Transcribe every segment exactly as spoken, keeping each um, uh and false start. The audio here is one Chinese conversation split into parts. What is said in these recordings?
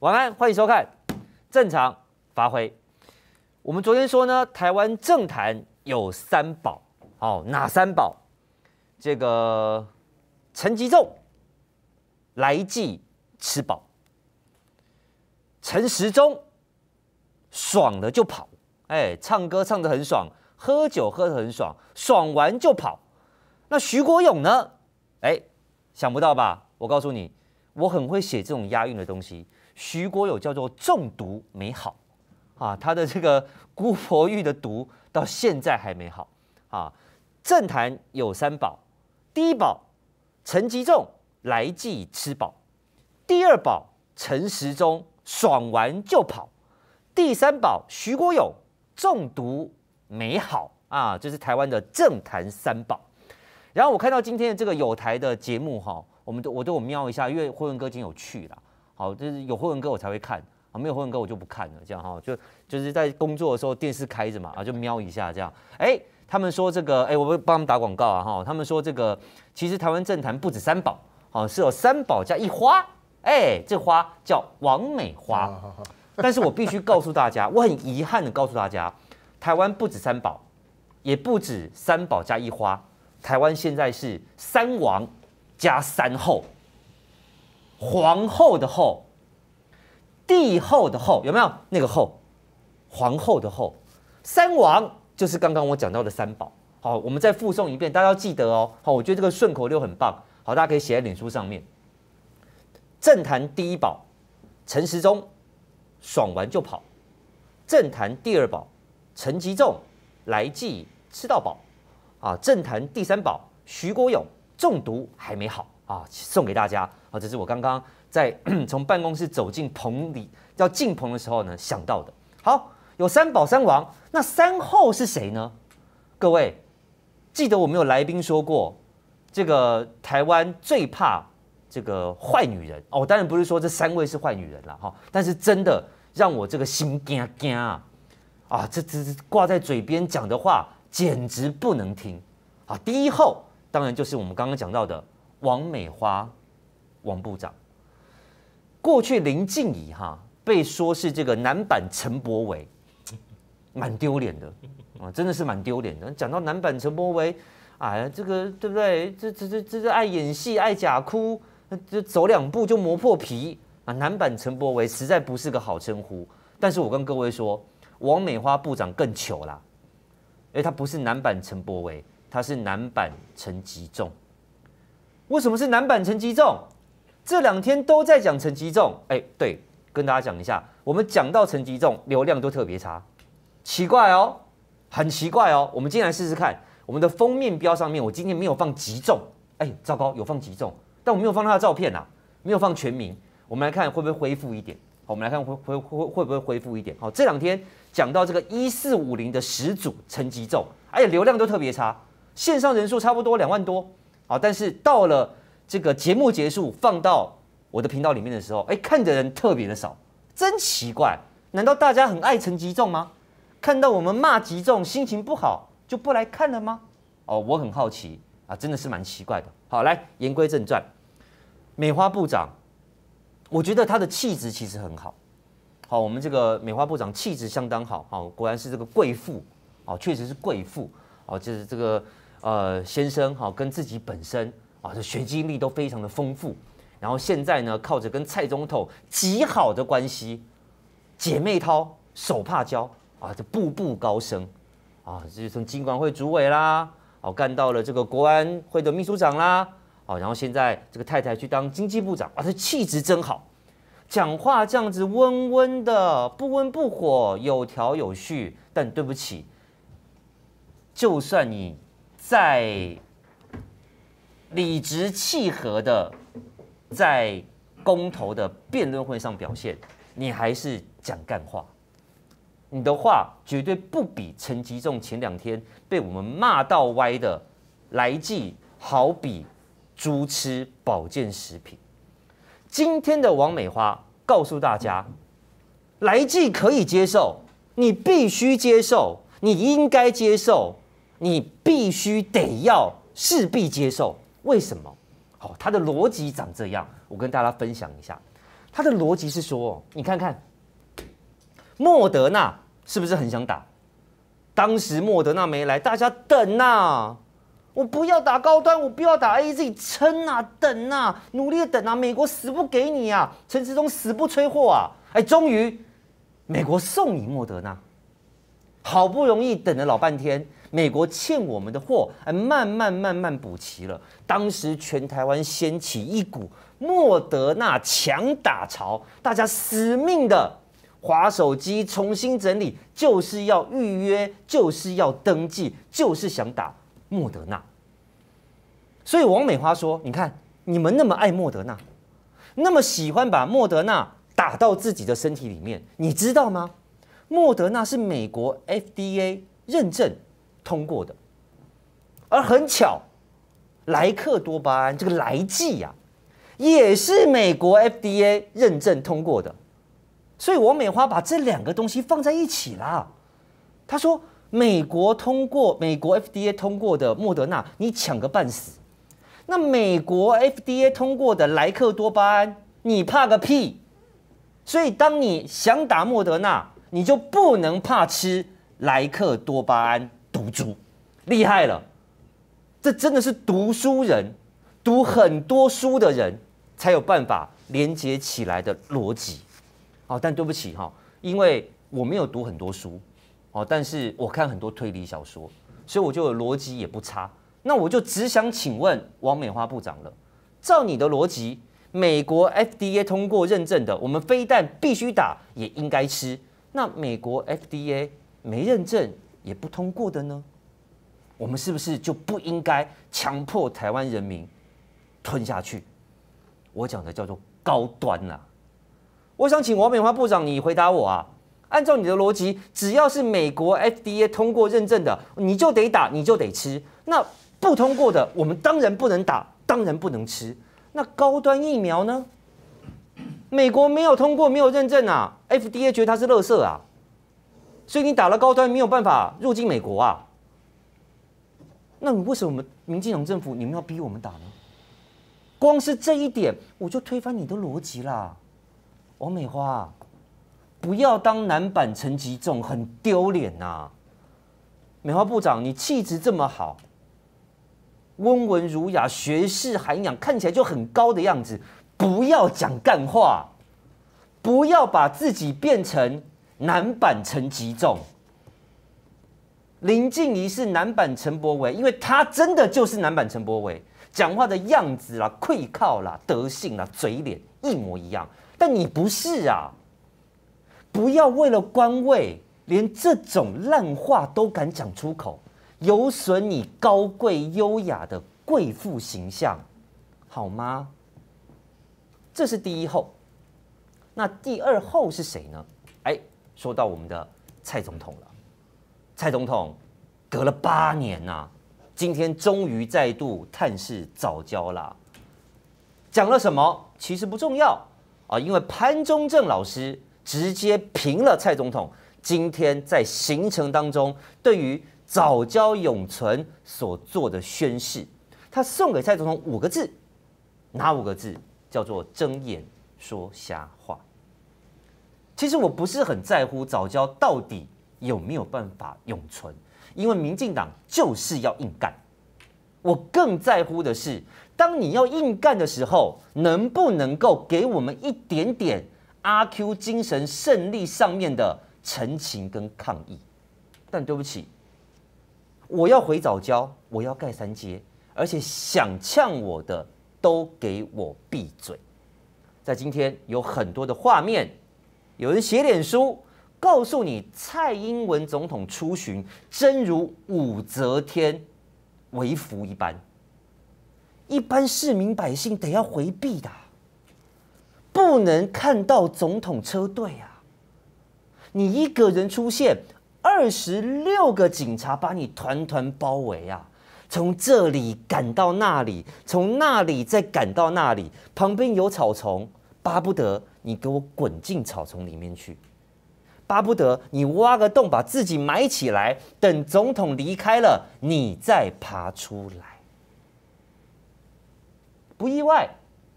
晚安，欢迎收看《正常发挥》。我们昨天说呢，台湾政坛有三宝，哦，哪三宝？这个陈吉仲来济吃饱，陈时中爽了就跑，哎，唱歌唱得很爽，喝酒喝得很爽，爽完就跑。那徐国勇呢？哎，想不到吧？我告诉你，我很会写这种押韵的东西。 徐国勇叫做中毒没好啊，他的这个姑婆玉的毒到现在还没好啊。政坛有三宝，第一宝陈吉仲来济吃饱，第二宝陈时中爽完就跑，第三宝徐国勇中毒没好啊，这是台湾的政坛三宝。然后我看到今天的这个友台的节目哈，我们都我都我瞄一下，因为辉文哥今天有去啦。 好，就是有辉文哥我才会看啊，没有辉文哥我就不看了。这样哈，就就是在工作的时候电视开着嘛，啊就瞄一下这样。哎，他们说这个，哎，我帮他们打广告啊哈。他们说这个，其实台湾政坛不止三宝，哦，是有三宝加一花。哎，这花叫王美花。但是我必须告诉大家，我很遗憾的告诉大家，台湾不止三宝，也不止三宝加一花。台湾现在是三王加三后。 皇后的后，帝后的后，有没有那个后？皇后的后，三王就是刚刚我讲到的三宝。好，我们再附送一遍，大家要记得哦。好，我觉得这个顺口溜很棒。好，大家可以写在脸书上面。政坛第一宝，陈时中，爽完就跑；政坛第二宝，陈吉仲，来济吃到饱；啊，政坛第三宝，徐国勇，中毒还没好。 啊，送给大家啊！这是我刚刚在从办公室走进棚里要进棚的时候呢想到的。好，有三宝三王，那三后是谁呢？各位记得我们有来宾说过，这个台湾最怕这个坏女人哦。当然不是说这三位是坏女人啦，哈，但是真的让我这个心惊惊啊！啊，这这挂在嘴边讲的话简直不能听啊！第一后当然就是我们刚刚讲到的。 王美花，王部长，过去林静怡哈被说是这个男版陈柏惟，蛮丢脸的啊，真的是蛮丢脸的。讲到男版陈柏惟，哎呀，这个对不对？这这这这爱演戏、爱假哭，就走两步就磨破皮啊！男版陈柏惟实在不是个好称呼。但是我跟各位说，王美花部长更糗啦，因为他不是男版陈柏惟，他是男版陈吉仲。 为什么是男版陈吉仲？这两天都在讲陈吉仲，哎，对，跟大家讲一下，我们讲到陈吉仲，流量都特别差，奇怪哦，很奇怪哦。我们今天来试试看，我们的封面标上面，我今天没有放吉仲，哎，糟糕，有放吉仲，但我没有放他的照片啊，没有放全名。我们来看会不会恢复一点？好，我们来看会会会会不会恢复一点？好，这两天讲到这个一四五零的始祖陈吉仲，哎，流量都特别差，线上人数差不多两万多。 好，但是到了这个节目结束，放到我的频道里面的时候，哎，看的人特别的少，真奇怪。难道大家很爱陈吉仲吗？看到我们骂吉仲，心情不好就不来看了吗？哦，我很好奇啊，真的是蛮奇怪的。好，来言归正传，美花部长，我觉得她的气质其实很好。好，我们这个美花部长气质相当好，好，果然是这个贵妇，哦，确实是贵妇，哦，就是这个。 呃，先生哈、哦，跟自己本身啊，这学经历都非常的丰富。然后现在呢，靠着跟蔡总统极好的关系，姐妹淘手帕交啊，这步步高升啊，就是从金管会主委啦，哦、啊，干到了这个国安会的秘书长啦，哦、啊，然后现在这个太太去当经济部长，啊，这气质真好，讲话这样子温温的，不温不火，有条有序。但对不起，就算你。 在理直气和的在公投的辩论会上表现，你还是讲干话，你的话绝对不比陈吉仲前两天被我们骂到歪的来济好比猪吃保健食品。今天的王美花告诉大家，来济可以接受，你必须接受，你应该接受。 你必须得要势必接受，为什么？好，他的逻辑长这样，我跟大家分享一下。它的逻辑是说，你看看，莫德纳是不是很想打？当时莫德纳没来，大家等啊，我不要打高端，我不要打 A Z， 撑啊，等啊，努力的等啊，美国死不给你啊，陈时中死不催货啊，哎，终于美国送你莫德纳，好不容易等了老半天。 美国欠我们的货，哎，慢慢慢慢补齐了。当时全台湾掀起一股莫德纳强打潮，大家死命的滑手机重新整理，就是要预约，就是要登记，就是想打莫德纳。所以王美花说：“你看，你们那么爱莫德纳，那么喜欢把莫德纳打到自己的身体里面，你知道吗？莫德纳是美国 F D A 认证。” 通过的，而很巧，莱克多巴胺这个来剂呀、啊，也是美国 F D A 认证通过的，所以王美花把这两个东西放在一起啦。她说，美国通过美国 F D A 通过的莫德纳，你抢个半死；那美国 F D A 通过的莱克多巴胺，你怕个屁！所以，当你想打莫德纳，你就不能怕吃莱克多巴胺。 毒株厉害了，这真的是读书人、读很多书的人才有办法连接起来的逻辑。好、哦，但对不起哈、哦，因为我没有读很多书，哦，但是我看很多推理小说，所以我就逻辑也不差。那我就只想请问王美花部长了，照你的逻辑，美国 F D A 通过认证的，我们非但必须打，也应该吃。那美国 F D A 没认证。 也不通过的呢，我们是不是就不应该强迫台湾人民吞下去？我讲的叫做高端啦、啊。我想请王美花部长你回答我啊，按照你的逻辑，只要是美国 F D A 通过认证的，你就得打，你就得吃；那不通过的，我们当然不能打，当然不能吃。那高端疫苗呢？美国没有通过，没有认证啊 ，F D A 觉得它是垃圾啊。 所以你打了高端没有办法入境美国啊？那你为什么民进党政府你们要逼我们打呢？光是这一点我就推翻你的逻辑啦，王美花，不要当男版陈吉仲，很丢脸呐！美花部长，你气质这么好，温文儒雅，学识涵养，看起来就很高的样子，不要讲干话，不要把自己变成。 男版陈吉仲，林静怡是男版陈柏惟，因为他真的就是男版陈柏惟，讲话的样子啦、跪靠啦、德性啦、嘴脸一模一样。但你不是啊！不要为了官位，连这种烂话都敢讲出口，有损你高贵优雅的贵妇形象，好吗？这是第一后。那第二后是谁呢？哎。 说到我们的蔡总统了，蔡总统隔了八年呐、啊，今天终于再度探视藻礁啦。讲了什么其实不重要啊，因为潘忠政老师直接评了蔡总统今天在行程当中对于藻礁永存所做的宣誓，他送给蔡总统五个字，哪五个字？叫做睁眼说瞎话。 其实我不是很在乎藻礁到底有没有办法永存，因为民进党就是要硬干。我更在乎的是，当你要硬干的时候，能不能够给我们一点点阿 Q 精神胜利上面的陈情跟抗议？但对不起，我要回藻礁，我要盖三接，而且想呛我的都给我闭嘴。在今天有很多的画面。 有人写脸书告诉你，蔡英文总统出巡真如武则天为服一般，一般市民百姓得要回避的、啊，不能看到总统车队啊！你一个人出现，二十六个警察把你团团包围啊！从这里赶到那里，从那里再赶到那里，旁边有草丛，巴不得。 你给我滚进草丛里面去，巴不得你挖个洞把自己埋起来，等总统离开了，你再爬出来。不意外，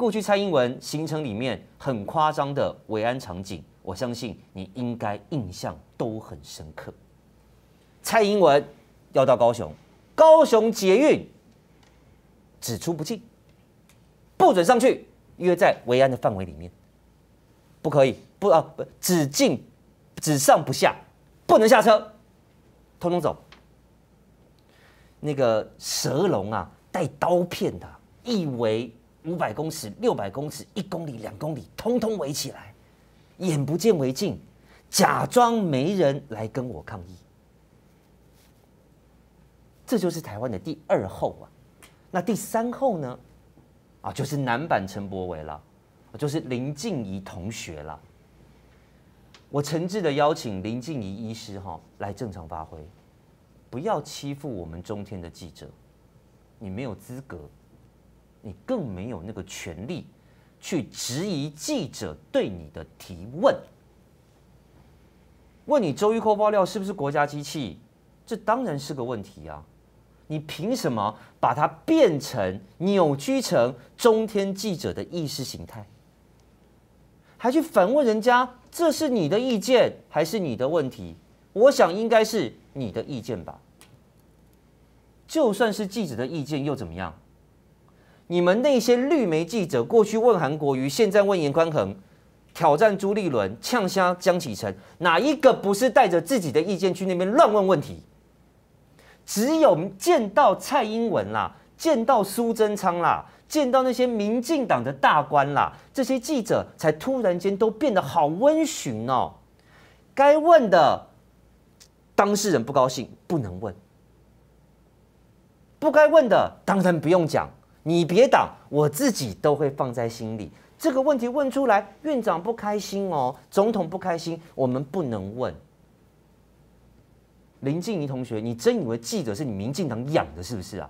过去蔡英文行程里面很夸张的维安场景，我相信你应该印象都很深刻。蔡英文要到高雄，高雄捷运只出不进，不准上去，因为在维安的范围里面，不可以不啊不只进只上不下，不能下车，通通走。那个蛇龙啊，带刀片的、啊，一围五百公尺、六百公尺、一公里、两公里，通通围起来，眼不见为净，假装没人来跟我抗议。这就是台湾的第二后啊。那第三后呢？啊，就是男版陈柏惟啦，就是林静怡同学啦。我诚挚的邀请林静怡医师哈、哦、来正常发挥。不要欺负我们中天的记者，你没有资格，你更没有那个权利去质疑记者对你的提问。问你周玉蔻爆料是不是国家机器，这当然是个问题啊！你凭什么把它变成扭曲成中天记者的意识形态？还去反问人家，这是你的意见还是你的问题？我想应该是你的意见吧，就算是记者的意见又怎么样？你们那些绿媒记者过去问韩国瑜，现在问严宽恒，挑战朱立伦，呛瞎江启臣，哪一个不是带着自己的意见去那边乱问问题？只有见到蔡英文啦，见到苏贞昌啦，见到那些民进党的大官啦，这些记者才突然间都变得好温驯哦，该问的。当事人不高兴，不能问；不该问的，当然不用讲。你别挡，我自己都会放在心里。这个问题问出来，院长不开心哦，总统不开心，我们不能问。林静怡同学，你真以为记者是你民进党养的，是不是啊？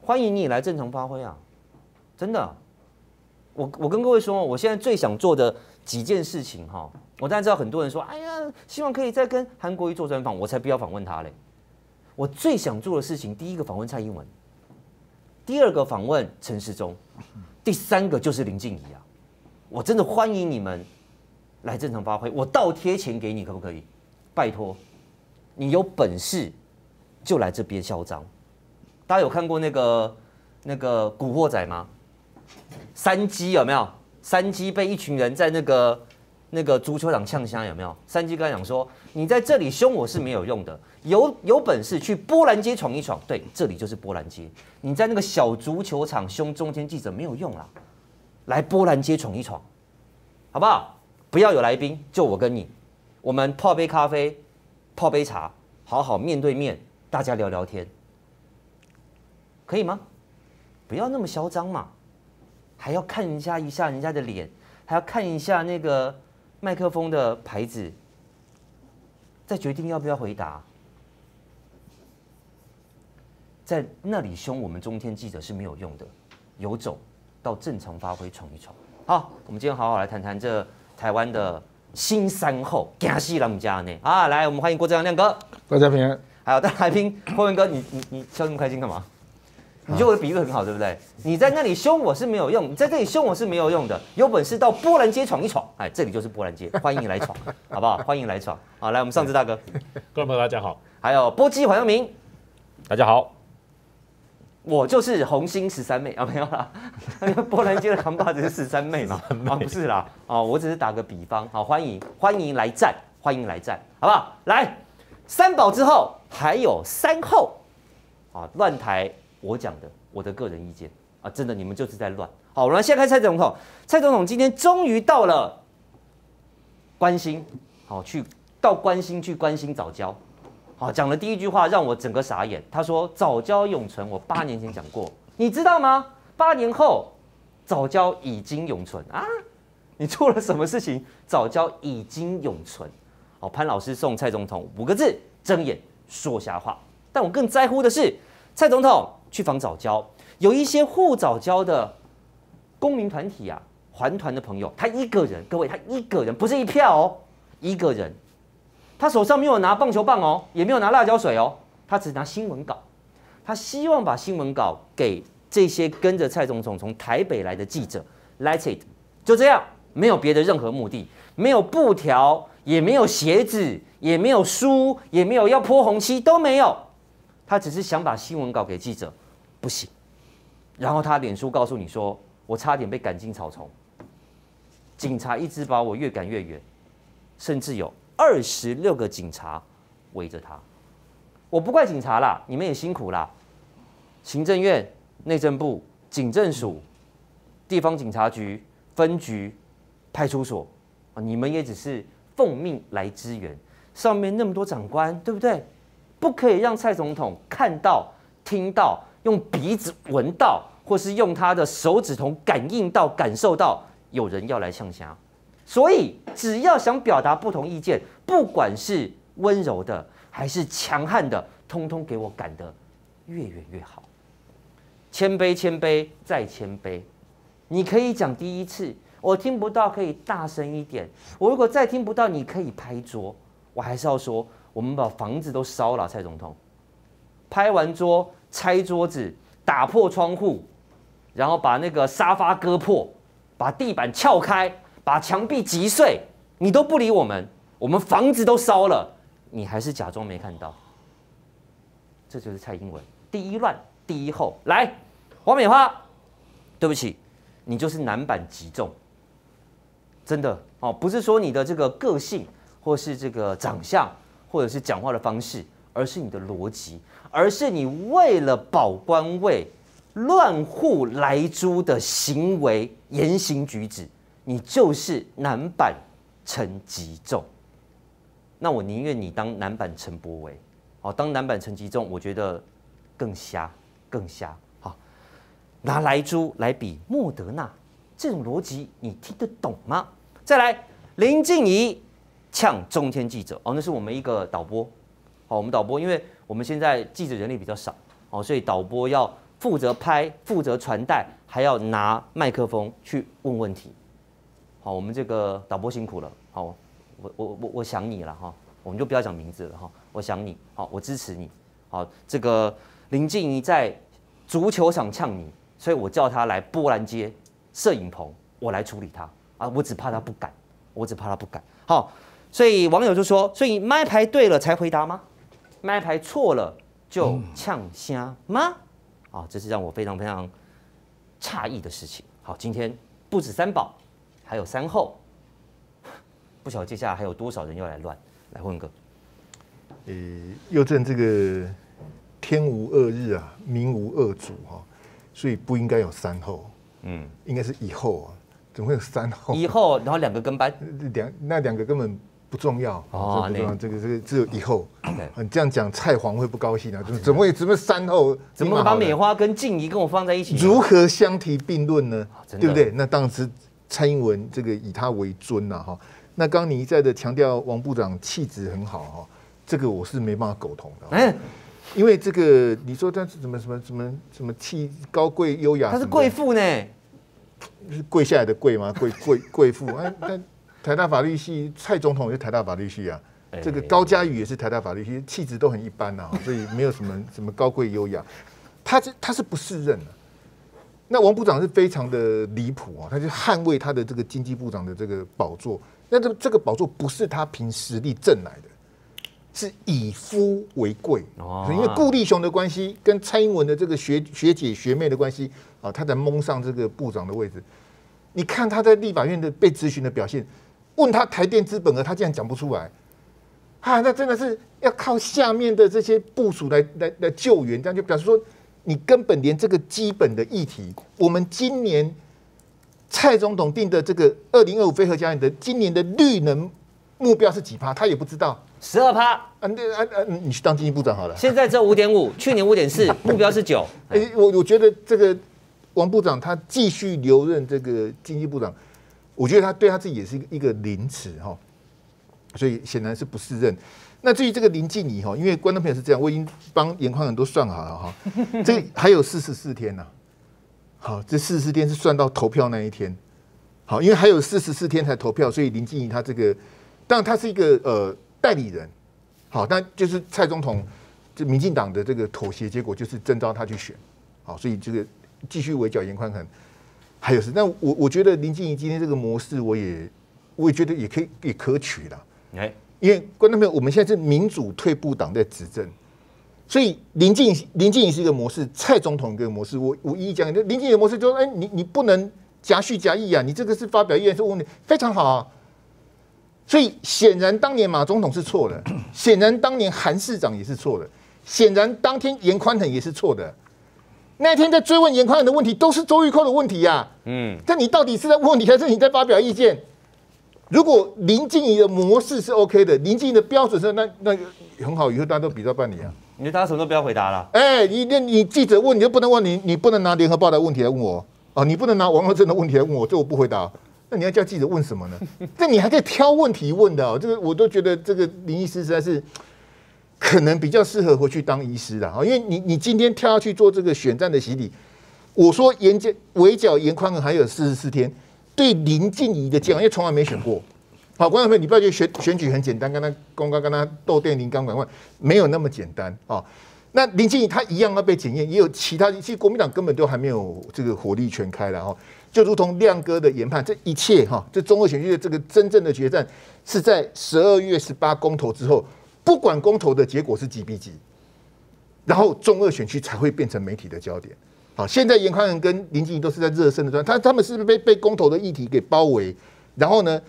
欢迎你来正常发挥啊！真的，我我跟各位说，我现在最想做的几件事情哈、哦。我当然知道很多人说：“哎呀，希望可以再跟韩国瑜做专访，我才不要访问他嘞。”我最想做的事情，第一个访问蔡英文，第二个访问陈时中，第三个就是林静怡啊！我真的欢迎你们来正常发挥，我倒贴钱给你，可不可以？拜托，你有本事就来这边嚣张。大家有看过那个那个《古惑仔》吗？山鸡有没有？山鸡被一群人在那个。那个足球场呛虾有没有？三鸡刚讲说，你在这里凶我是没有用的，有有本事去波兰街闯一闯。对，这里就是波兰街。你在那个小足球场凶中天记者没有用啦，来波兰街闯一闯，好不好？不要有来宾，就我跟你，我们泡杯咖啡，泡杯茶，好好面对面，大家聊聊天，可以吗？不要那么嚣张嘛，还要看人家一下人家的脸，还要看一下那个。麦克风的牌子，再决定要不要回答。在那里凶我们中天记者是没有用的，有种到正常发挥闯一闯。好，我们今天好好来谈谈这台湾的新三后，惊死人家呢啊！来，我们欢迎郭正亮亮哥，大家平安。还有大来宾郭文哥，你你你笑那么开心干嘛？你觉得我的比喻很好，对不对？你在那里凶我是没有用，你在这里凶我是没有用的。有本事到波兰街闯一闯，哎，这里就是波兰街，欢迎你来闯，好不好？欢迎来闯。好，来我们上次大哥，各位朋友大家好，还有波基黄耀明，大家好，我就是红星十三妹啊，没有啦，波兰街的扛把子是十三妹嘛？啊，不是啦，啊，我只是打个比方，好，欢迎欢迎来战，欢迎来战，好不好？来，三宝之后还有三后，啊，乱台。我讲的，我的个人意见啊，真的，你们就是在乱。好，我们先看蔡总统。蔡总统今天终于到了关心，好去到关心去关心藻礁。好，讲的第一句话让我整个傻眼。他说：“藻礁永存，我八年前讲过，你知道吗？八年后，藻礁已经永存啊！你做了什么事情？藻礁已经永存。”好，潘老师送蔡总统五个字：睁眼说瞎话。但我更在乎的是蔡总统。去访藻礁，有一些护藻礁的公民团体啊，环团的朋友，他一个人，各位，他一个人，不是一票哦，一个人，他手上没有拿棒球棒哦，也没有拿辣椒水哦，他只拿新闻稿，他希望把新闻稿给这些跟着蔡总统从台北来的记者 ，That's it， 就这样，没有别的任何目的，没有布条，也没有鞋子，也没有书，也没有要泼红漆，都没有。他只是想把新闻稿给记者，不行。然后他脸书告诉你说，我差点被赶进草丛，警察一直把我越赶越远，甚至有二十六个警察围着他。我不怪警察啦，你们也辛苦啦，行政院。 内政部、警政署、地方警察局、分局、派出所，你们也只是奉命来支援。上面那么多长官，对不对？不可以让蔡总统看到、听到、用鼻子闻到，或是用他的手指头感应到、感受到有人要来呛虾。所以，只要想表达不同意见，不管是温柔的还是强悍的，通通给我赶得越远越好。 谦卑，谦卑，再谦卑。你可以讲第一次，我听不到，可以大声一点。我如果再听不到，你可以拍桌。我还是要说，我们把房子都烧了，蔡总统。拍完桌，拆桌子，打破窗户，然后把那个沙发割破，把地板撬开，把墙壁击碎，你都不理我们。我们房子都烧了，你还是假装没看到。这就是蔡英文第一乱。 第一后来，王美花，对不起，你就是男版击中，真的哦，不是说你的这个个性，或是这个长相，或者是讲话的方式，而是你的逻辑，而是你为了保官位乱护来猪的行为言行举止，你就是男版陈吉仲。那我宁愿你当男版陈柏惟，哦，当男版陈吉仲，我觉得更瞎。 更瞎，好，拿莱猪来比莫德纳，这种逻辑你听得懂吗？再来，林静怡呛中天记者哦，那是我们一个导播，好，我们导播，因为我们现在记者人力比较少哦，所以导播要负责拍、负责传带，还要拿麦克风去问问题。好，我们这个导播辛苦了，好，我我我我想你了哈，我们就不要讲名字了哈，我想你，好，我支持你，好，这个。 林静怡在足球场呛你，所以我叫他来波兰街摄影棚，我来处理他啊！我只怕他不敢，我只怕他不敢。好，所以网友就说：所以麦牌对了才回答吗？麦牌错了就呛虾吗？啊，这是让我非常非常诧异的事情。好，今天不止三宝，还有三后，不晓得接下来还有多少人要来乱来问个。呃，又正这个。 天无二日啊，民无二主哈、啊，所以不应该有三后，嗯，应该是以后啊，怎么会有三后？以后，然后两个跟班，两那两个根本不重要哦，不重要，这个这个只有以后。你这样讲，蔡皇会不高兴啊？怎么怎么会怎么三后？怎么把美花跟静怡跟我放在一起？如何相提并论呢？对不对？那当时蔡英文这个以他为尊呐、啊、哈。那刚刚你一再的强调王部长气质很好哈、啊，这个我是没办法苟同的、啊。 因为这个，你说他是怎么什么什么什么气高贵优雅？她是贵妇呢，是跪下来的跪吗？贵贵贵妇啊！但台大法律系蔡总统也是台大法律系啊，这个高嘉瑜也是台大法律系，气质都很一般呐、啊，所以没有什么什么高贵优雅。他这他是不适任啊。那王部长是非常的离谱啊，他就捍卫他的这个经济部长的这个宝座。那这这个宝座不是他凭实力挣来的。 是以夫为贵，因为顾立雄的关系跟蔡英文的这个学学姐学妹的关系啊，他才蒙上这个部长的位置。你看他在立法院的被质询的表现，问他台电资本额，他竟然讲不出来，啊，那真的是要靠下面的这些部署来来来救援，这样就表示说你根本连这个基本的议题，我们今年蔡总统定的这个二零二五非核家园的今年的绿能目标是几趴，他也不知道。 十二趴，啊，那啊啊，你去当经济部长好了。现在这五点五，去年五点四，目标是九。哎，我我觉得这个王部长他继续留任这个经济部长，我觉得他对他自己也是一个一个凌迟哈，所以显然是不适任。那至于这个林静怡哈，因为观众朋友是这样，我已经帮严宽很多算好了哈，这还有四十四天呐、啊，好，这四十四天是算到投票那一天，好，因为还有四十四天才投票，所以林静怡她这个，当然她是一个呃。 代理人，好，但就是蔡总统，就民进党的这个妥协结果就是征召他去选，好，所以这个继续围剿严宽恒，还有是，但我我觉得林静怡今天这个模式，我也我也觉得也可以也可取啦。哎，因为观众朋友，我们现在是民主退步党在执政，所以林静林静怡是一个模式，蔡总统一个模式。我我一一讲，林静怡的模式就是，哎，你你不能夹叙夹议啊，你这个是发表意见是问题，非常好啊。所以显然当年马总统是错的，显然当年韩市长也是错的，显然当天严宽恒也是错的。 那天在追问严宽恒的问题，都是周玉蔻的问题呀、啊。嗯，但你到底是在问题，还是你在发表意见？如果林静怡的模式是 OK 的，林静怡的标准是那那很好，以后大家都比照办理啊。你就大家什么都不要回答了。哎、欸，你那你记者问你就不能问你，你不能拿联合报的问题来问我啊，你不能拿王若贞的问题来问我，这我不回答。那你要叫记者问什么呢？那你还可以挑问题问的、哦，这个我都觉得这个林医师实在是。 可能比较适合回去当医师啦，因为你你今天跳下去做这个选战的洗礼，我说严监围剿严宽恒还有四十四天，对林静怡的监管，因为从来没选过。好，观众朋友，你不要觉得选选举很简单，跟他公刚跟他斗电铃钢管棍没有那么简单啊、哦。那林静怡她一样要被检验，也有其他，其实国民党根本都还没有这个火力全开了哈、哦。就如同亮哥的研判，这一切哈、哦，这中二选区的这个真正的决战是在十二月十八公投之后。 不管公投的结果是几比几，然后中二选区才会变成媒体的焦点。好，现在严宽恒跟林静怡都是在热身的状态，他他们是被被公投的议题给包围。然后呢，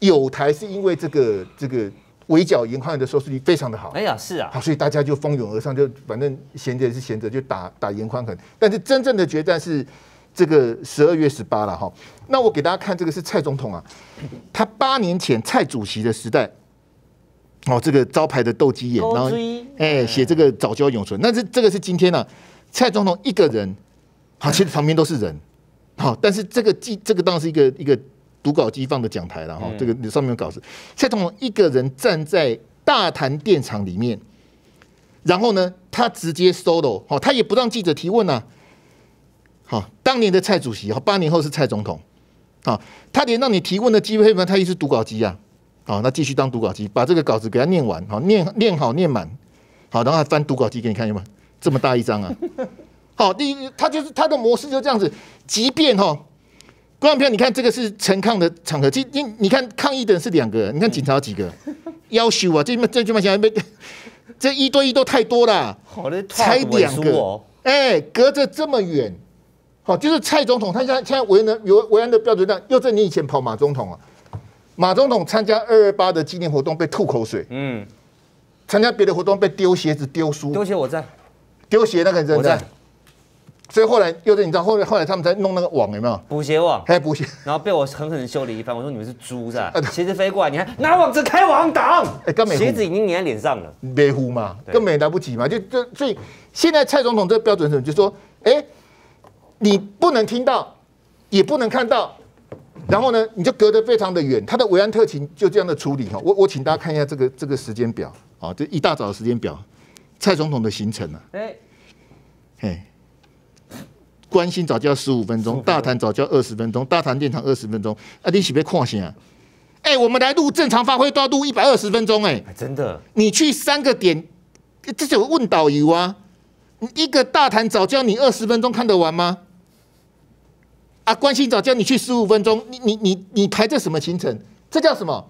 友台是因为这个这个围剿严宽恒的收视率非常的好，哎呀是啊，好，所以大家就蜂拥而上，就反正闲着也是闲着，就打打严宽恒。但是真正的决战是这个十二月十八了哈。那我给大家看这个是蔡总统啊，他八年前蔡主席的时代。 哦，这个招牌的斗鸡眼，然后哎写这个早教永存，那这这个是今天啊，蔡总统一个人，好，其实旁边都是人，好，但是这个记这个当然是一个一个读稿机放的讲台了哈，这个上面有稿子，蔡总统一个人站在大潭电厂里面，然后呢，他直接 solo， 好，他也不让记者提问啊，好，当年的蔡主席，好，八年后是蔡总统，好，他连让你提问的机会嘛，他也是读稿机啊。 好、哦，那继续当读稿机，把这个稿子给他念完，好、哦，念念好念满，好，然后翻读稿机给你看，有没有这么大一张啊？好，第一，他就是他的模式就这样子，即便哈、哦，观众朋友，你看这个是陈抗的场合，今你你看抗议的人是两个，你看警察有几个，要求啊，这这这这这这一对一都太多了，才两个，哎、欸，隔着这么远，好、哦，就是蔡总统，他现在现在维安的维安的标准上，又在你以前跑马总统啊。 马总统参加二二八的纪念活动被吐口水，嗯，参加别的活动被丢鞋子、丢书，丢鞋我在，丢鞋那个人在，所以后来又是你知道，后来后来他们才弄那个网有没有？补鞋网，还补鞋，然后被我狠狠的修理一番。我说你们是猪是吧？鞋子飞过来，你还拿网子开网挡，哎，根本鞋子已经粘在脸上了，没糊嘛，根本来不及嘛，就就所以现在蔡总统这个标准是就说，哎，你不能听到，也不能看到。 然后呢，你就隔得非常的远，他的维安特勤就这样的处理哈。我我请大家看一下这个这个时间表啊，这一大早的时间表，蔡总统的行程啊。哎，哎，关心早教十五分钟，大潭早教二十分钟，大潭电厂二十分钟，啊，你是不是看什么？哎，我们来录正常发挥都要录一百二十分钟哎，真的。你去三个点，这就问导游啊，一个大潭早教你二十分钟看得完吗？ 啊，关心早教你去十五分钟，你你你你排这什么行程？这叫什么？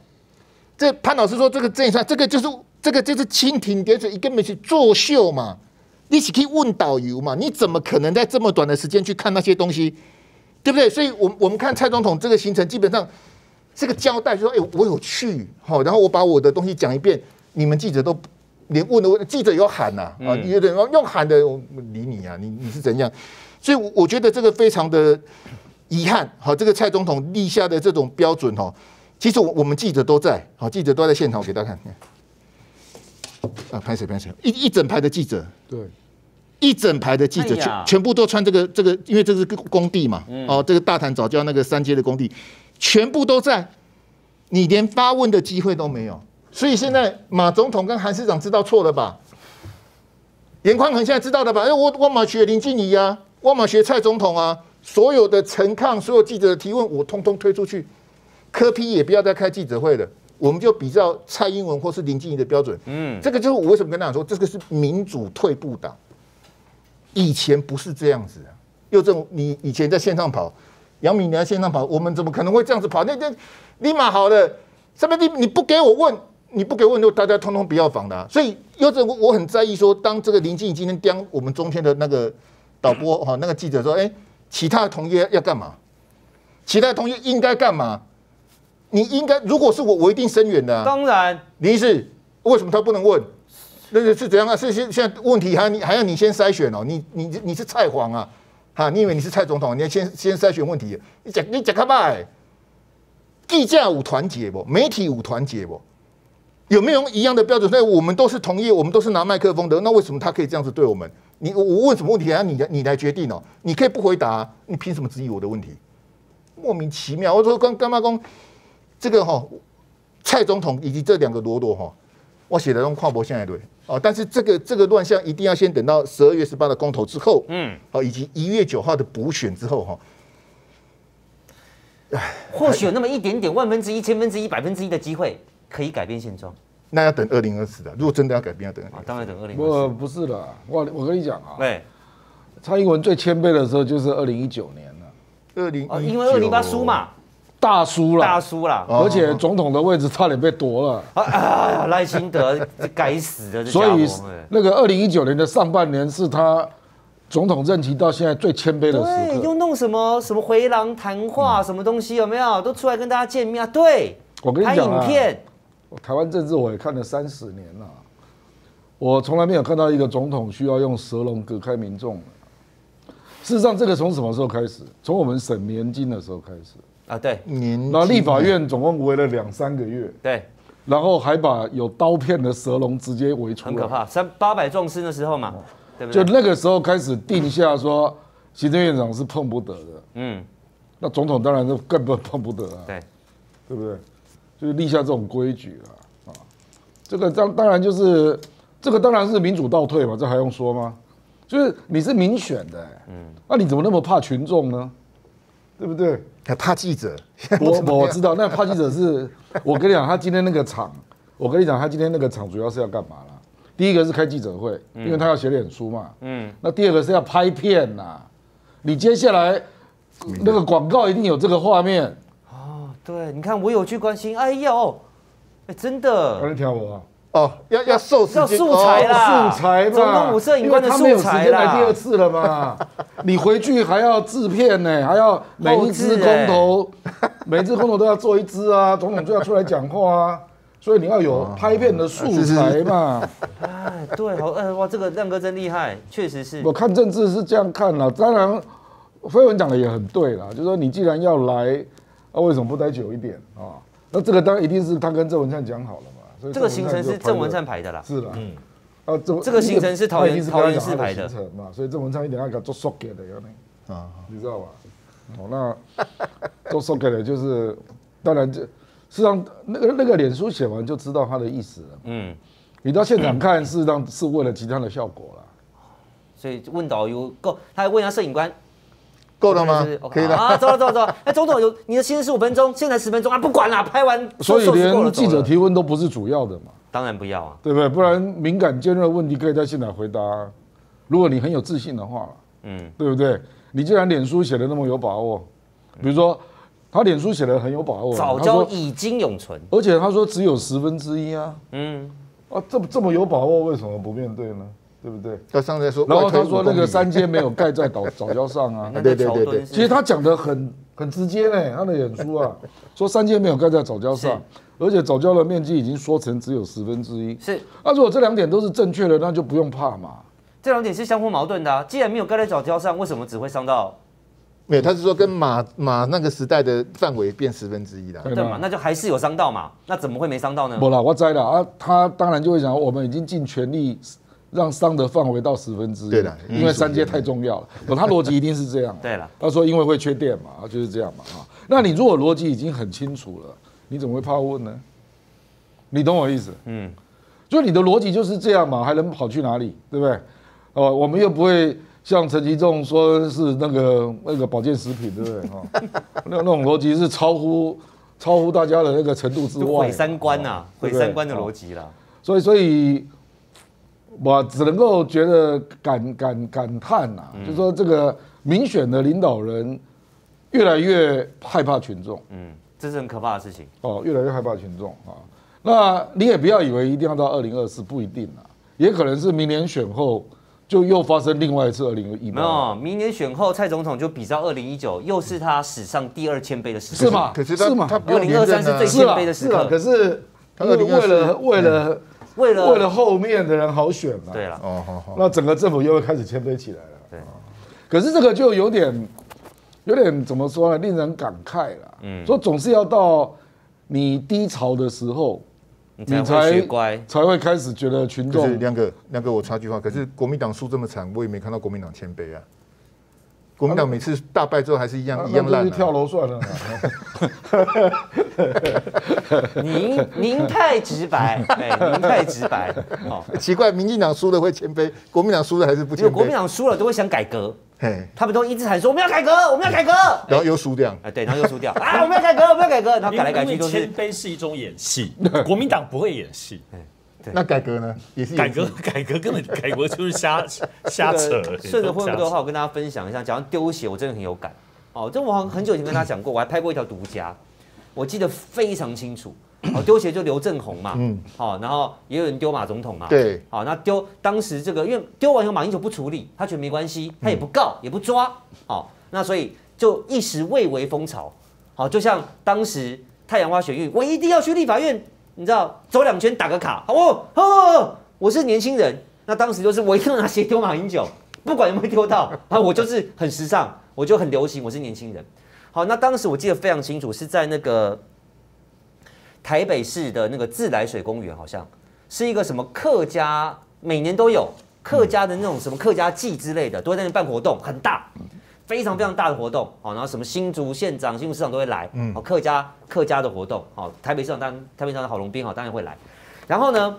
这潘老师说这个这也算，这个就是这个就是蜻蜓点水，你根本去作秀嘛！你只可以问导游嘛？你怎么可能在这么短的时间去看那些东西，对不对？所以，我我们看蔡总统这个行程，基本上这个交代就说，哎，我有去，好，然后我把我的东西讲一遍，你们记者都连问的问，记者有喊呐，啊，有的人用喊的，我理你啊，你你是怎样？所以，我我觉得这个非常的。 遗憾，好，这个蔡总统立下的这种标准，哈，其实我我们记者都在，好，记者都在现场，我给大家看，啊，拍谁拍谁，一一整排的记者，对，一整排的记者全全部都穿这个这个，因为这是工地嘛，哦，这个大潭早教那个三街的工地，全部都在，你连发问的机会都没有，所以现在马总统跟韩市长知道错了吧？严宽恒现在知道了吧？哎，我我马学林静怡啊，我马学蔡总统啊。 所有的陈抗，所有记者的提问，我通通推出去。柯 P 也不要再开记者会了，我们就比照蔡英文或是林静怡的标准。嗯，这个就是我为什么跟大家说，这个是民主退步党，以前不是这样子啊。又正你以前在线上跑，杨明你在线上跑，我们怎么可能会这样子跑？那那立马好了，什么你你不给我问，你不给问就大家通通不要访的、啊。所以又正我我很在意说，当这个林静怡今天当我们中天的那个导播哈、哦，那个记者说，哎，其他的同业要干嘛？其他的同业应该干嘛？你应该如果是我，我一定声援的、啊。当然，林氏为什么他不能问？ 那是是怎样啊？是现现在问题还你还要你先筛选哦，你你你是蔡皇啊，哈、啊，你以为你是蔡总统？你要先先筛选问题，你讲你讲个拜，记者有团结不？媒体有团结不？有没有用一样的标准？那我们都是同业，我们都是拿麦克风的，那为什么他可以这样子对我们？你我问什么问题还要你你来决定哦？你可以不回答、啊，你凭什么质疑我的问题？莫名其妙。我说刚干嘛讲这个哈、哦，蔡总统以及这两个罗罗哈。 我写的用跨博现在对哦，但是这个这个乱象一定要先等到十二月十八的公投之后，嗯，哦，以及一月九号的补选之后哈。或许有那么一点点万分之一、千分之一、百分之一的机会可以改变现状。那要等二零二四的，如果真的要改变，要等啊，当然等二零二四。我不是啦，我我跟你讲啊，对，蔡英文最谦卑的时候就是二零一九年了，二零哦，因为二零八输嘛。 大输了，大输了，而且总统的位置差点被夺了。啊，赖清德该死的！所以那个二零一九年的上半年是他总统任期到现在最谦卑的时刻。对，又弄什么什么回廊谈话，什么东西有没有？都出来跟大家见面啊！对，我跟你讲啊，拍影片。台湾政治我也看了三十年了，我从来没有看到一个总统需要用蛇笼隔开民众。事实上，这个从什么时候开始？从我们审年金的时候开始。 啊，对，然后立法院总共围了两三个月，对，然后还把有刀片的蛇龙直接围出来，很可怕。三八百壮士的时候嘛，对不对？就那个时候开始定下说，行政院长是碰不得的，嗯，那总统当然是更不碰不得啊，对，对不对？就是立下这种规矩了啊，这个当当然就是这个当然是民主倒退嘛，这还用说吗？就是你是民选的，嗯，那你怎么那么怕群众呢？ 对不对？还怕记者？我我知道，那怕记者是，我跟你讲，他今天那个场，我跟你讲，他今天那个场主要是要干嘛啦？第一个是开记者会，因为他要写脸书嘛。嗯。那第二个是要拍片呐、啊，你接下来那个广告一定有这个画面。哦，对，你看我有去关心，哎呦，哎真的。我来听我啊。哦，要要瘦要素材啦，素材嘛。总统五色荧光的素材啦。因为他没有时间来第二次了嘛。你回去还要制片呢，还要每一支公投，每一支公投都要做一支啊，总统就要出来讲话啊，所以你要有拍片的素材嘛。哎，对，好，哎，哇，这个亮哥真厉害，确实是。我看政治是这样看啦，当然，飞文讲的也很对啦，就是说你既然要来，啊，为什么不待久一点啊？那这个当然一定是他跟郑文灿讲好了嘛。 这个行程是郑文灿排的啦，是啦，嗯，啊，这个行程是桃园桃园市排的嘛，所以郑文灿一定要给做缩给的，有没？啊，你知道吧？哦，那做缩给的就是，当然这，事实上那个那个脸书写完就知道他的意思了，嗯，你到现场看，事实上是为了其他的效果啦。所以问导游够，他还问一下摄影官，够了吗？可以了啊，走了走了走了，哎，总统有你的先十五分钟，现在十分钟啊，不管了，拍完。 所以连记者提问都不是主要的嘛，当然不要啊，对不对？不然敏感尖锐的问题可以在现场回答、啊，如果你很有自信的话，嗯，对不对？你既然脸书写的那么有把握，比如说他脸书写的很有把握，早教已经永存，而且他说只有十分之一啊，嗯，啊，这这么有把握，为什么不面对呢？ 对不对？他上次说，然后他说那个三阶没有盖在早早教上啊，对对对对。其实他讲的很很直接呢，他的演出啊，说三阶没有盖在早教上，而且早教的面积已经缩成只有十分之一。是，那如果这两点都是正确的，那就不用怕嘛。这两点是相互矛盾的啊。既然没有盖在早教上，为什么只会伤到？没有，他是说跟马马那个时代的范围变十分之一了。对嘛？那就还是有伤到嘛？那怎么会没伤到呢？不啦，我知啦啊，他当然就会讲，我们已经尽全力。 让伤的范围到十分之一，对的，因为三阶太重要了。不，他逻辑一定是这样。对了，他说因为会缺电嘛，就是这样嘛啊。那你如果逻辑已经很清楚了，你怎么会怕问呢？你懂我意思？嗯，就你的逻辑就是这样嘛，还能跑去哪里？对不对？哦，我们又不会像陈其仲说是那个那个保健食品，对不对？哈，那那种逻辑是超乎超乎大家的那个程度之外，毁三观呐，毁三观的逻辑啦。所以所以。 我我只能够觉得感感感叹呐、啊，嗯、就说这个民选的领导人越来越害怕群众，嗯，这是很可怕的事情哦，越来越害怕群众啊。那你也不要以为一定要到二零二四，不一定啊，也可能是明年选后就又发生另外一次二零一八。没有，明年选后蔡总统就比照二零一九，又是他史上第二谦卑的时刻，是吗？可是他他二零二三是最谦卑的时刻，可是他为了为了。为了为了后面的人好选嘛，对了，哦，好好，那整个政府又会开始谦卑起来了。对，可是这个就有点，有点怎么说呢？令人感慨了。嗯，说总是要到你低潮的时候，你才会学乖，才会开始觉得群众。亮哥，亮哥，我插句话，可是国民党输这么惨，我也没看到国民党谦卑啊。国民党每次大败之后还是一样一样烂，跳楼算了。您您太直白，您太直白。奇怪，民进党输了会谦卑，国民党输了还是不谦卑。国民党输了都会想改革，他们都一直喊说我们要改革，我们要改革，然后又输掉。哎，对，然后又输掉啊！我们要改革，我们要改革，然后改来改去都是谦卑是一种演戏，国民党不会演戏。那改革呢？也是改革，改革根本改革就是瞎瞎扯。顺着婚不的话，我跟大家分享一下，讲到丢鞋，我真的很有感。哦，这我很久以前跟大家讲过，我还拍过一条独家，我记得非常清楚。哦，丢鞋就刘正宏嘛，嗯，好，然后也有人丢马总统嘛，对，好，那丢当时这个，因为丢完以后马英九不处理，他觉得没关系，他也不告，也不抓，哦，那所以就一时蔚为风潮。好，就像当时太阳花学运，我一定要去立法院。你知道走两圈打个卡哦哦，我是年轻人，那当时就是我一定要拿鞋丢马英九，不管有没有丢到啊，我就是很时尚，我就很流行，我是年轻人。好，那当时我记得非常清楚，是在那个台北市的那个自来水公园，好像是一个什么客家，每年都有客家的那种什么客家祭之类的，都会在那办活动，很大，非常非常大的活动。好，然后什么新竹县长、新竹市长都会来。嗯，客家客家的活动，好，台北市长当台北市长的郝龙斌，好，当然会来。然后呢，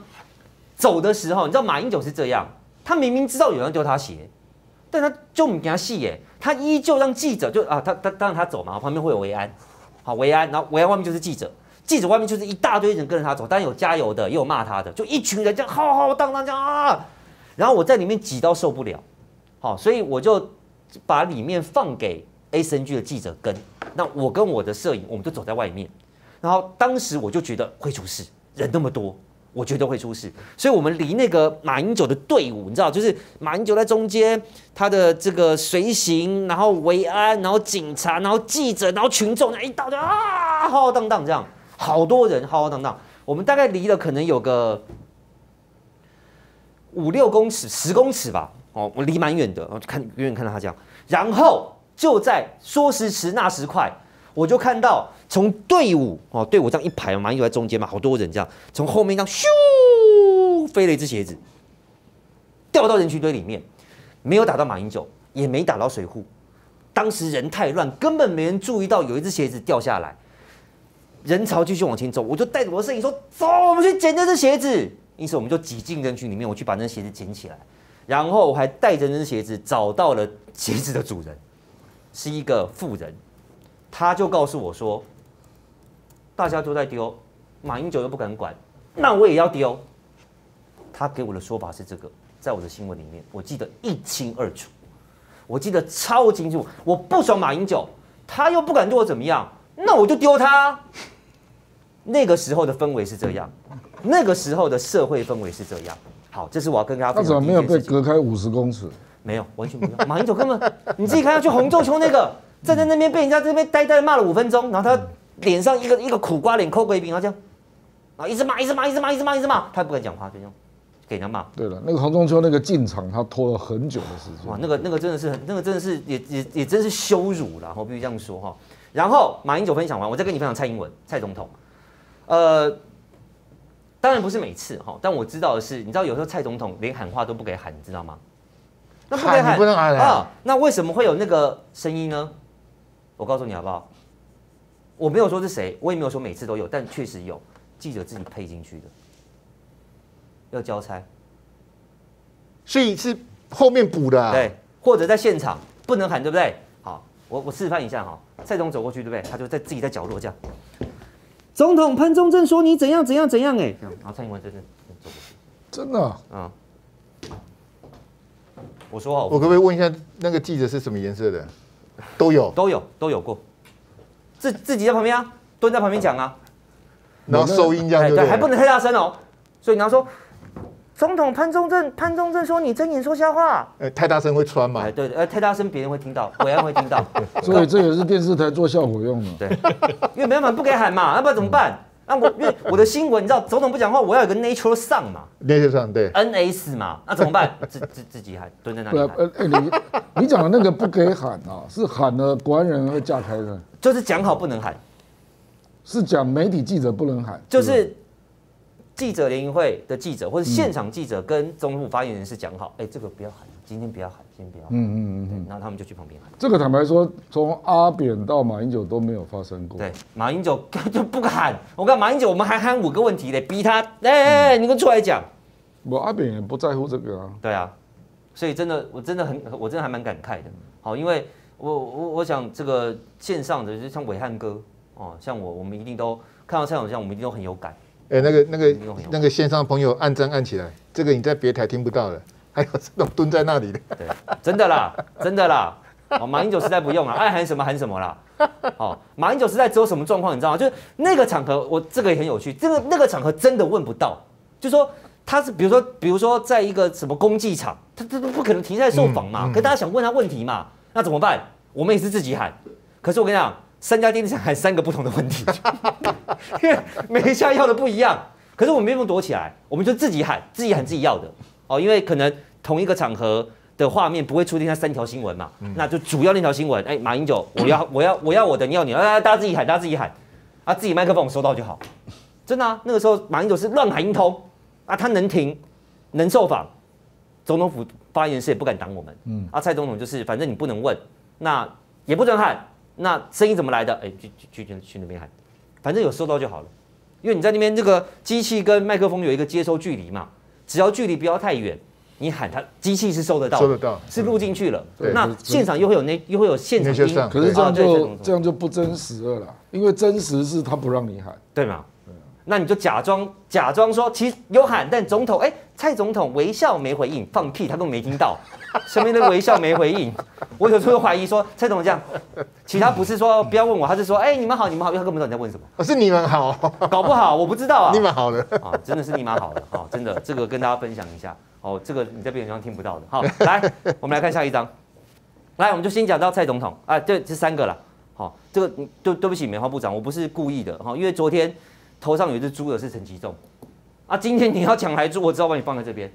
走的时候，你知道马英九是这样，他明明知道有人丢他鞋，但他就不给他戏耶，他依旧让记者就啊，他他当然他走嘛，旁边会有维安，好，维安，然后维安外面就是记者，记者外面就是一大堆人跟着他走，当然有加油的，也有骂他的，就一群人这样浩浩荡荡这样啊。然后我在里面挤到受不了，好，所以我就。把里面放给 S N G 的记者跟，那我跟我的摄影，我们就走在外面。然后当时我就觉得会出事，人那么多，我觉得会出事。所以我们离那个马英九的队伍，你知道，就是马英九在中间，他的这个随行，然后维安，然后警察，然后记者，然后群众，一大堆啊，浩浩荡荡这样，好多人浩浩荡荡。我们大概离了可能有个五六公尺、十公尺吧。哦，我离蛮远的，我看远远看到他这样，然后就在说时迟那时快，我就看到从队伍哦，队伍这样一排，马英九在中间嘛，好多人这样，从后面这样咻飞了一只鞋子，掉到人群堆里面，没有打到马英九，也没打到水户，当时人太乱，根本没人注意到有一只鞋子掉下来，人潮继续往前走，我就带着我的摄影说走，我们去捡这只鞋子，因此我们就挤进人群里面，我去把那鞋子捡起来。然后我还带着那只鞋子找到了鞋子的主人，是一个妇人，他就告诉我说：“大家都在丢，马英九又不敢管，那我也要丢。”他给我的说法是这个，在我的新闻里面，我记得一清二楚，我记得超清楚。我不爽马英九，他又不敢对我怎么样，那我就丢他。那个时候的氛围是这样，那个时候的社会氛围是这样。好，这是我要跟大家分享。那怎么没有被隔开五十公尺？没有，完全没有。马英九根本你自己看下去，洪仲丘那个站在那边被人家这边呆呆骂了五分钟，然后他脸上一个一个苦瓜脸扣个一饼，然后这样啊一直骂，一直骂，一直骂，一直骂，一直骂，他不敢讲话，就这样给人家骂。对了，那个洪仲丘那个进场，他拖了很久的时间。哇，那个那个真的是很，那个真的是也也也真是羞辱了，我必须这样说哈。然后马英九分享完，我再跟你分享蔡英文蔡总统，呃。当然不是每次哈，但我知道的是，你知道有时候蔡总统连喊话都不给喊，你知道吗？那不给喊，不能喊啊！那为什么会有那个声音呢？我告诉你好不好？我没有说是谁，我也没有说每次都有，但确实有记者自己配进去的，要交差，所以是后面补的、啊。对，或者在现场不能喊，对不对？好，我我示范一下哈，蔡总走过去，对不对？他就在自己在角落这样。总统潘宗正说：“你怎样怎样怎样哎、欸？”然后蔡英文真的走过去，真的啊、嗯，我说好，我可不可以问一下那个记者是什么颜色的？都有，都有，都有过。自自己在旁边啊，蹲在旁边讲啊，然后收音这样就对，还不能太大声哦。所以你要说，总统潘忠政，潘忠政说你睁眼说瞎话。哎，太大声会穿嘛？哎，对，呃，太大声别人会听到，伟安会听到。所以这也是电视台做效果用的。对，因为没办法不给喊嘛，要不然怎么办？那我因为我的新闻，你知道，总统不讲话，我要有个 natural sound 嘛 ，natural sound 对 ，N S 嘛，那怎么办？自自自己喊，蹲在那里喊。呃呃，你你讲的那个不给喊啊，是喊了国安人会架开的，就是讲好不能喊，是讲媒体记者不能喊，就是记者联谊会的记者或者现场记者跟总统府发言人是讲好，哎、嗯欸，这个不要喊，今天不要喊，今天不要喊，嗯嗯嗯，然后他们就去旁边喊。这个坦白说，从阿扁到马英九都没有发生过。对，马英九就不喊。我看马英九，我们还喊五个问题嘞，逼他，哎、欸欸，你跟出来讲。我阿扁也不在乎这个啊。对啊，所以真的，我真的很，我真的还蛮感慨的。好，因为我我我想这个线上的，就像伟汉哥哦，像我，我们一定都看到蔡总像我们一定都很有感。哎、欸，那个那个那个线上朋友按赞按起来，这个你在别台听不到了。还有这种蹲在那里的，对，真的啦，真的啦，哦，马英九时代不用了，爱喊什么喊什么啦，哦，马英九时代只有什么状况你知道吗？就是那个场合，我这个也很有趣，这个那个场合真的问不到，就说他是比如说比如说在一个什么公祭场，他他不可能停下来受访嘛，嗯嗯、可大家想问他问题嘛，那怎么办？我们也是自己喊，可是我跟你讲，三家电视台喊三个不同的问题，因为每一家要的不一样，可是我们没有躲起来，我们就自己喊，自己喊自己要的。哦，因为可能同一个场合的画面不会出现那三条新闻嘛，嗯、那就主要那条新闻。哎、欸，马英九，我要我要我要我的，你要你的，啊，大家自己喊，大家自己喊，啊，自己麦克风我收到就好。真的啊，那个时候马英九是乱喊一通，啊，他能停，能受访，总统府发言人也不敢挡我们。嗯，啊，蔡总统就是反正你不能问，那也不准喊，那声音怎么来的？哎、欸，去去去那边喊，反正有收到就好了，因为你在那边这个机器跟麦克风有一个接收距离嘛。只要距离不要太远，你喊他，机器是收得到，收得到，是录进去了。那现场又会有那又会有现场音，可是这样就这样就不真实了啦，因为真实是他不让你喊，对吗？那你就假装假装说，其实有喊，但总统哎，蔡总统微笑没回应，放屁，他都没听到，身边的微笑没回应。我有时候怀疑说，蔡总统这样，其他不是说不要问我，他是说哎你们好你们好，因为他根本不知道你在问什么，是你们好，搞不好我不知道啊，你们好了啊，真的是你们好了啊，真的这个跟大家分享一下哦，这个你在别的地方听不到的。好，来我们来看下一张，来我们就先讲到蔡总统啊，对，这三个了。好，这个对对不起，美花部长，我不是故意的哈，因为昨天。头上有一只猪的是陈其仲，啊，今天你要抢来猪，我只好把你放在这边，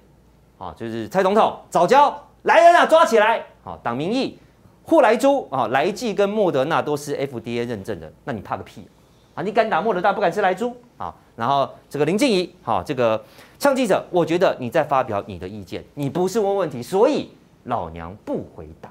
啊，就是蔡总统早教来人啊，抓起来，啊，党名义护来猪啊，来剂跟莫德纳都是 F D A 认证的，那你怕个屁啊！啊你敢打莫德纳，不敢吃来猪啊？然后这个林静怡，好、啊，这个呛记者，我觉得你在发表你的意见，你不是问问题，所以老娘不回答。